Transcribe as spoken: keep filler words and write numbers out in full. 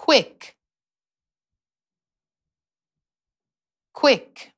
quick, quick.